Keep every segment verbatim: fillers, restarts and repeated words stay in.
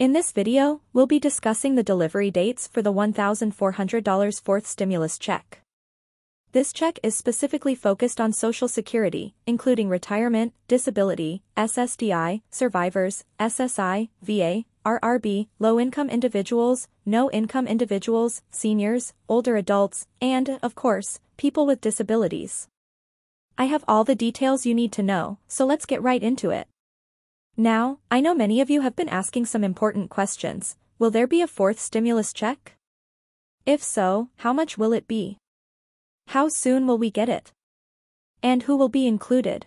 In this video, we'll be discussing the delivery dates for the one thousand four hundred dollars fourth stimulus check. This check is specifically focused on Social Security, including retirement, disability, S S D I, survivors, S S I, V A, R R B, low-income individuals, no-income individuals, seniors, older adults, and, of course, people with disabilities. I have all the details you need to know, so let's get right into it. Now, I know many of you have been asking some important questions. Will there be a fourth stimulus check? If so, how much will it be? How soon will we get it? And who will be included?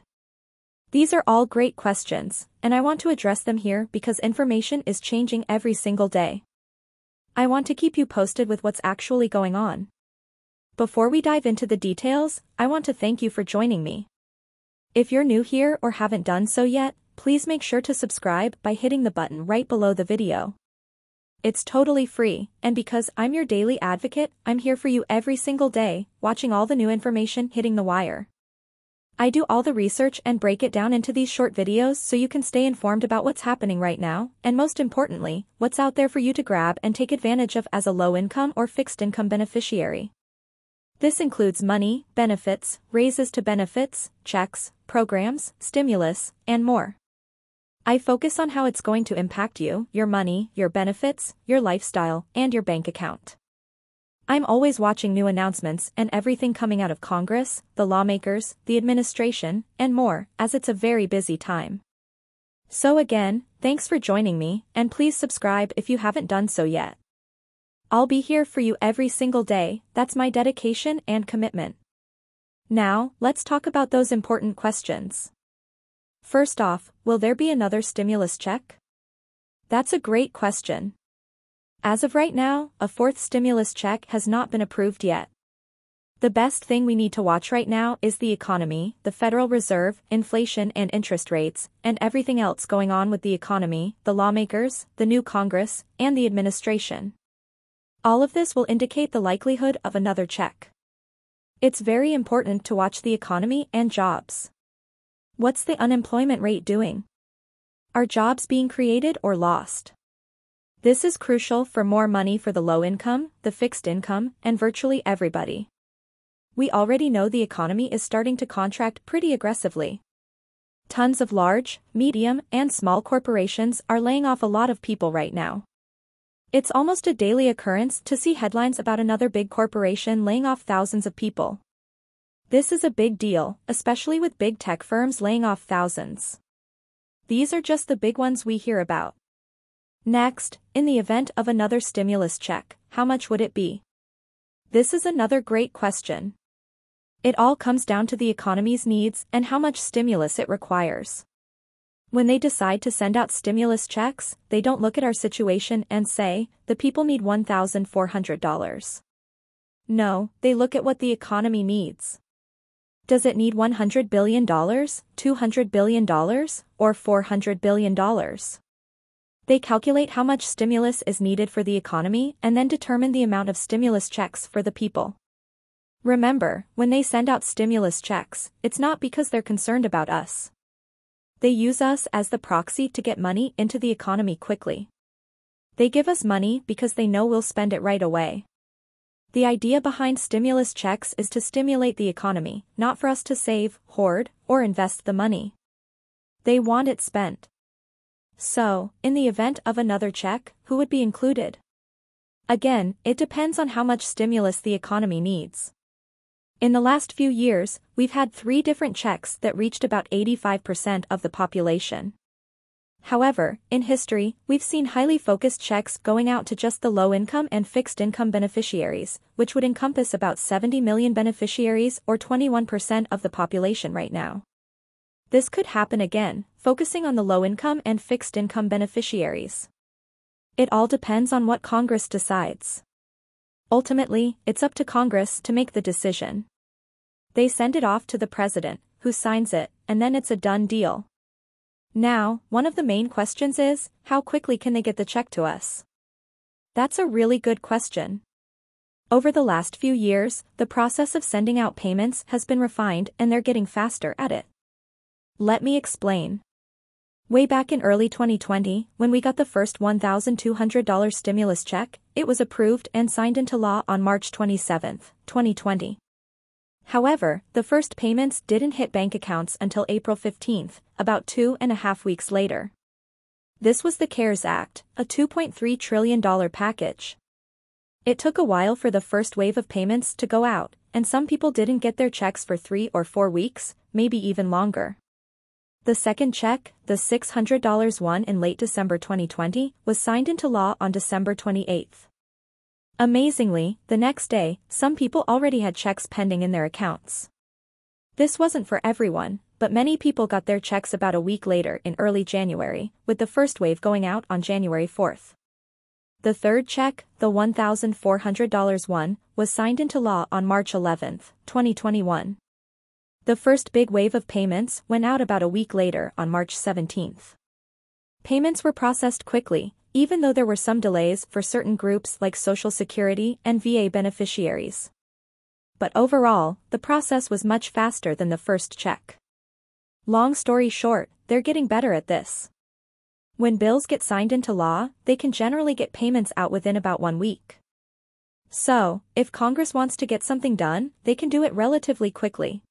These are all great questions, and I want to address them here because information is changing every single day. I want to keep you posted with what's actually going on. Before we dive into the details, I want to thank you for joining me. If you're new here or haven't done so yet, please make sure to subscribe by hitting the button right below the video. It's totally free, and because I'm your daily advocate, I'm here for you every single day, watching all the new information hitting the wire. I do all the research and break it down into these short videos so you can stay informed about what's happening right now, and most importantly, what's out there for you to grab and take advantage of as a low-income or fixed-income beneficiary. This includes money, benefits, raises to benefits, checks, programs, stimulus, and more. I focus on how it's going to impact you, your money, your benefits, your lifestyle, and your bank account. I'm always watching new announcements and everything coming out of Congress, the lawmakers, the administration, and more, as it's a very busy time. So again, thanks for joining me, and please subscribe if you haven't done so yet. I'll be here for you every single day, that's my dedication and commitment. Now, let's talk about those important questions. First off, will there be another stimulus check? That's a great question. As of right now, a fourth stimulus check has not been approved yet. The best thing we need to watch right now is the economy, the Federal Reserve, inflation and interest rates, and everything else going on with the economy, the lawmakers, the new Congress, and the administration. All of this will indicate the likelihood of another check. It's very important to watch the economy and jobs. What's the unemployment rate doing? Are jobs being created or lost? This is crucial for more money for the low income, the fixed income, and virtually everybody. We already know the economy is starting to contract pretty aggressively. Tons of large, medium, and small corporations are laying off a lot of people right now. It's almost a daily occurrence to see headlines about another big corporation laying off thousands of people. This is a big deal, especially with big tech firms laying off thousands. These are just the big ones we hear about. Next, in the event of another stimulus check, how much would it be? This is another great question. It all comes down to the economy's needs and how much stimulus it requires. When they decide to send out stimulus checks, they don't look at our situation and say, the people need one thousand four hundred dollars. No, they look at what the economy needs. Does it need one hundred billion dollars, two hundred billion dollars, or four hundred billion dollars? They calculate how much stimulus is needed for the economy and then determine the amount of stimulus checks for the people. Remember, when they send out stimulus checks, it's not because they're concerned about us. They use us as the proxy to get money into the economy quickly. They give us money because they know we'll spend it right away. The idea behind stimulus checks is to stimulate the economy, not for us to save, hoard, or invest the money. They want it spent. So, in the event of another check, who would be included? Again, it depends on how much stimulus the economy needs. In the last few years, we've had three different checks that reached about eighty-five percent of the population. However, in history, we've seen highly focused checks going out to just the low-income and fixed-income beneficiaries, which would encompass about seventy million beneficiaries or twenty-one percent of the population right now. This could happen again, focusing on the low-income and fixed-income beneficiaries. It all depends on what Congress decides. Ultimately, it's up to Congress to make the decision. They send it off to the president, who signs it, and then it's a done deal. Now, one of the main questions is, how quickly can they get the check to us? That's a really good question. Over the last few years, the process of sending out payments has been refined and they're getting faster at it. Let me explain. Way back in early twenty twenty, when we got the first one thousand two hundred dollar stimulus check, it was approved and signed into law on March twenty-seventh, twenty twenty. However, the first payments didn't hit bank accounts until April fifteenth, about two and a half weeks later. This was the CARES Act, a two point three trillion dollar package. It took a while for the first wave of payments to go out, and some people didn't get their checks for three or four weeks, maybe even longer. The second check, the six hundred dollar one in late December twenty twenty, was signed into law on December twenty-eighth. Amazingly, the next day, some people already had checks pending in their accounts. This wasn't for everyone, but many people got their checks about a week later in early January, with the first wave going out on January fourth. The third check, the one thousand four hundred dollar one, was signed into law on March eleventh, twenty twenty-one. The first big wave of payments went out about a week later on March seventeenth. Payments were processed quickly, even though there were some delays for certain groups like Social Security and V A beneficiaries. But overall, the process was much faster than the first check. Long story short, they're getting better at this. When bills get signed into law, they can generally get payments out within about one week. So, if Congress wants to get something done, they can do it relatively quickly.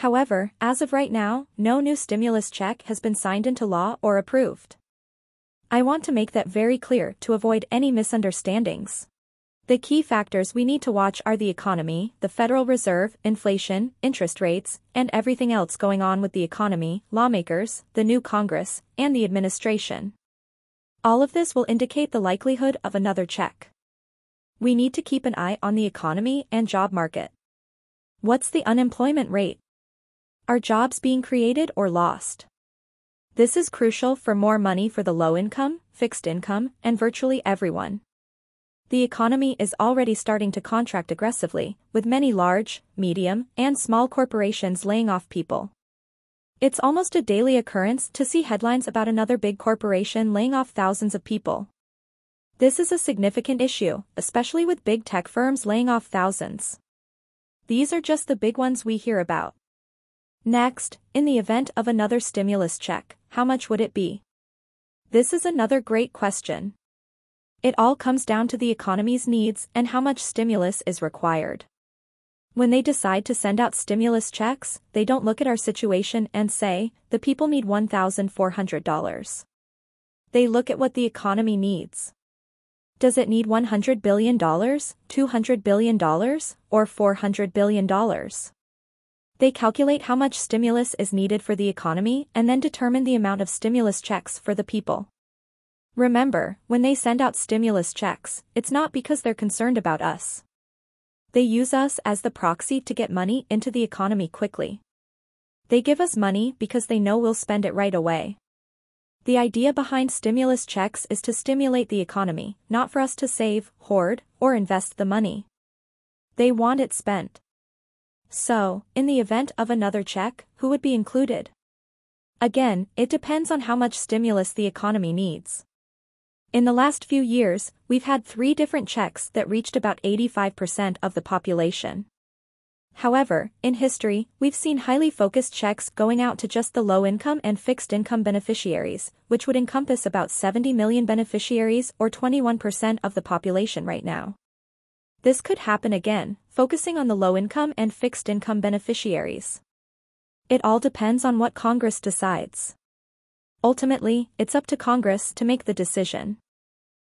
However, as of right now, no new stimulus check has been signed into law or approved. I want to make that very clear to avoid any misunderstandings. The key factors we need to watch are the economy, the Federal Reserve, inflation, interest rates, and everything else going on with the economy, lawmakers, the new Congress, and the administration. All of this will indicate the likelihood of another check. We need to keep an eye on the economy and job market. What's the unemployment rate? Are jobs being created or lost? This is crucial for more money for the low income, fixed income, and virtually everyone. The economy is already starting to contract aggressively, with many large, medium, and small corporations laying off people. It's almost a daily occurrence to see headlines about another big corporation laying off thousands of people. This is a significant issue, especially with big tech firms laying off thousands. These are just the big ones we hear about. Next, in the event of another stimulus check, how much would it be? This is another great question. It all comes down to the economy's needs and how much stimulus is required. When they decide to send out stimulus checks, they don't look at our situation and say, the people need one thousand four hundred dollars. They look at what the economy needs. Does it need one hundred billion dollars, two hundred billion dollars, or four hundred billion dollars? They calculate how much stimulus is needed for the economy and then determine the amount of stimulus checks for the people. Remember, when they send out stimulus checks, it's not because they're concerned about us. They use us as the proxy to get money into the economy quickly. They give us money because they know we'll spend it right away. The idea behind stimulus checks is to stimulate the economy, not for us to save, hoard, or invest the money. They want it spent. So, in the event of another check, who would be included? Again, it depends on how much stimulus the economy needs. In the last few years, we've had three different checks that reached about eighty-five percent of the population. However, in history, we've seen highly focused checks going out to just the low-income and fixed-income beneficiaries, which would encompass about seventy million beneficiaries or twenty-one percent of the population right now. This could happen again, focusing on the low-income and fixed-income beneficiaries. It all depends on what Congress decides. Ultimately, it's up to Congress to make the decision.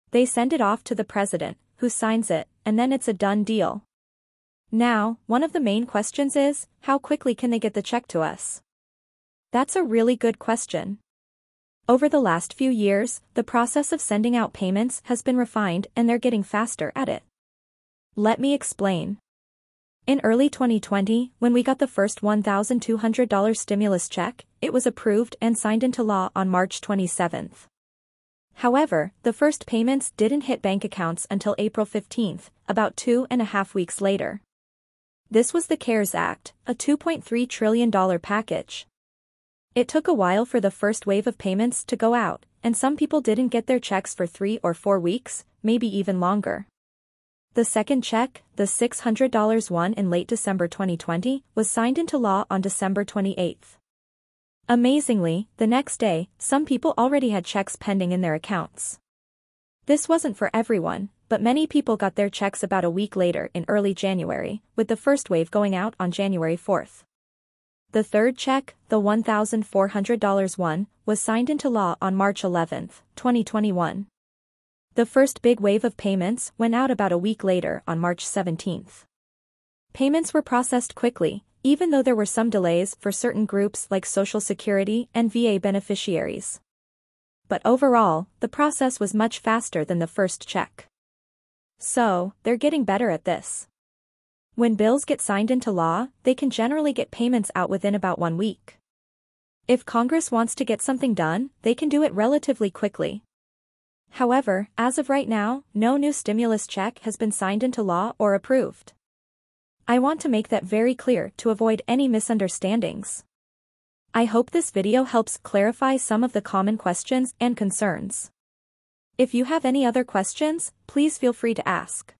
They send it off to the president, who signs it, and then it's a done deal. Now, one of the main questions is, how quickly can they get the check to us? That's a really good question. Over the last few years, the process of sending out payments has been refined and they're getting faster at it. Let me explain. In early twenty twenty, when we got the first one thousand two hundred dollar stimulus check, it was approved and signed into law on March twenty-seventh. However, the first payments didn't hit bank accounts until April fifteenth, about two and a half weeks later. This was the CARES Act, a two point three trillion dollar package. It took a while for the first wave of payments to go out, and some people didn't get their checks for three or four weeks, maybe even longer. The second check, the six hundred dollar one in late December twenty twenty, was signed into law on December twenty-eighth. Amazingly, the next day, some people already had checks pending in their accounts. This wasn't for everyone, but many people got their checks about a week later in early January, with the first wave going out on January fourth. The third check, the one thousand four hundred dollar one, was signed into law on March eleventh, twenty twenty-one. The first big wave of payments went out about a week later on March seventeenth. Payments were processed quickly, even though there were some delays for certain groups like Social Security and V A beneficiaries. But overall, the process was much faster than the first check. So, they're getting better at this. When bills get signed into law, they can generally get payments out within about one week. If Congress wants to get something done, they can do it relatively quickly. However, as of right now, no new stimulus check has been signed into law or approved. I want to make that very clear to avoid any misunderstandings. I hope this video helps clarify some of the common questions and concerns. If you have any other questions, please feel free to ask.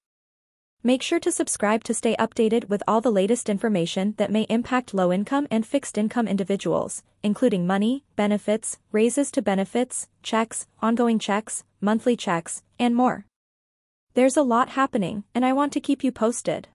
Make sure to subscribe to stay updated with all the latest information that may impact low-income and fixed-income individuals, including money, benefits, raises to benefits, checks, ongoing checks, monthly checks, and more. There's a lot happening, and I want to keep you posted.